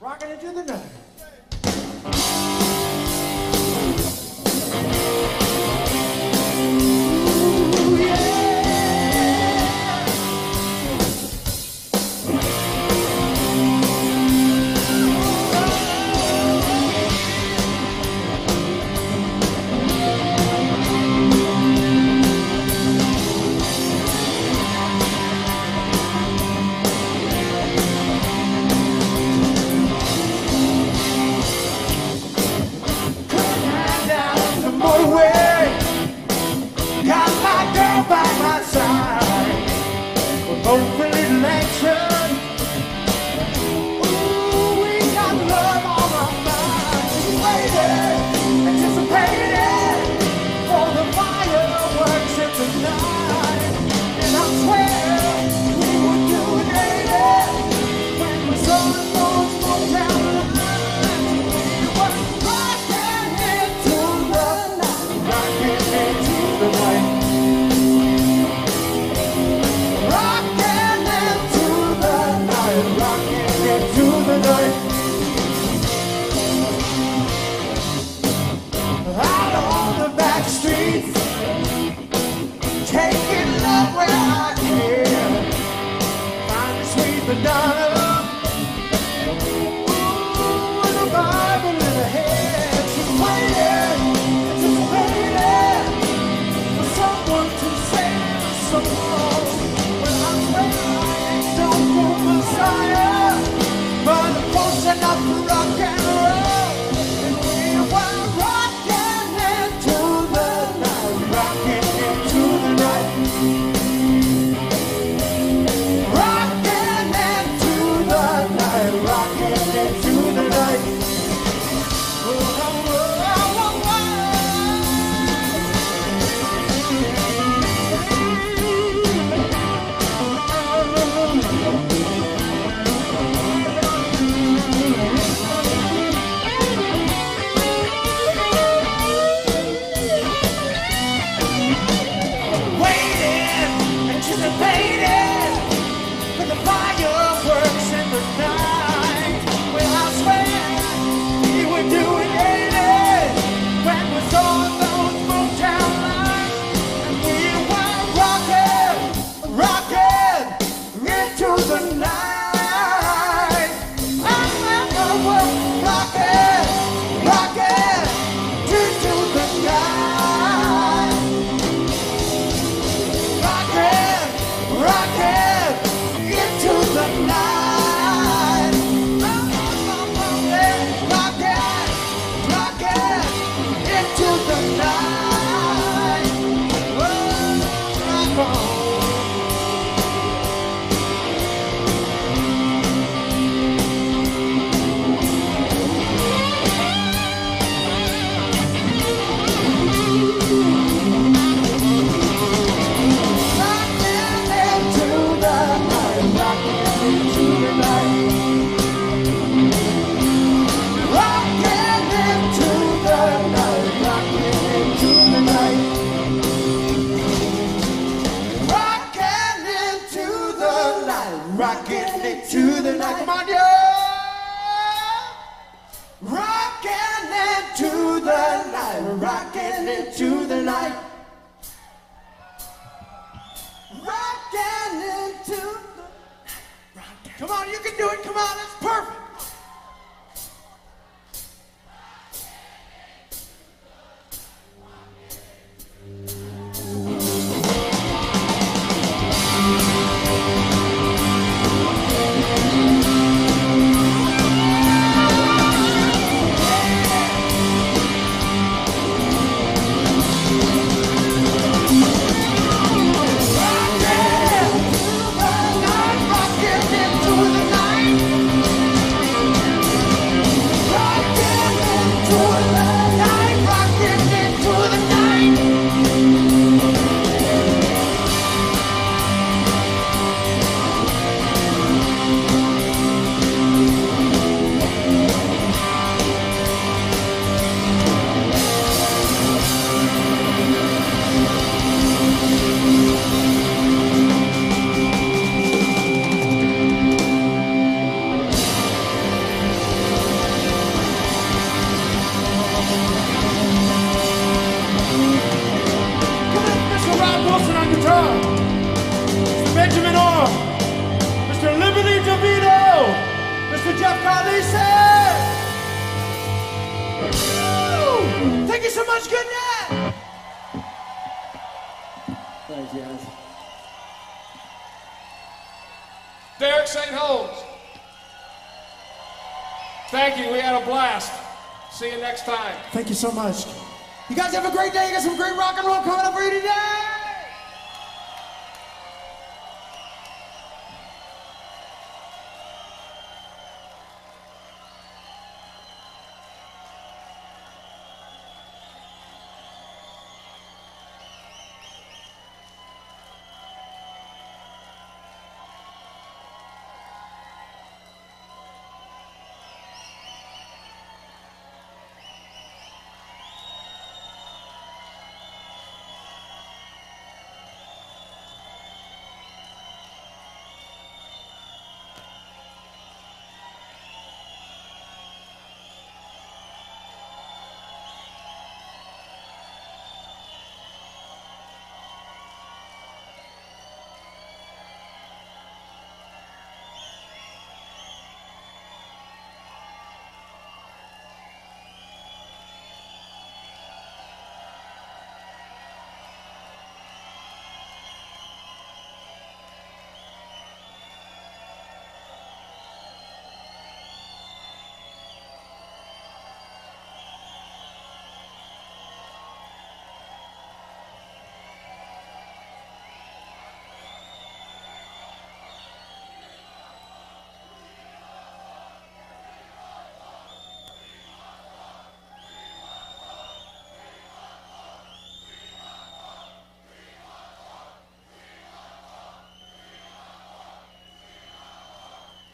Rocking it to the night. Robinson! Thank you so much, good night! Thanks, guys. Derek St. Holmes. Thank you, we had a blast. See you next time. Thank you so much. You guys have a great day. You got some great rock and roll coming up for you today.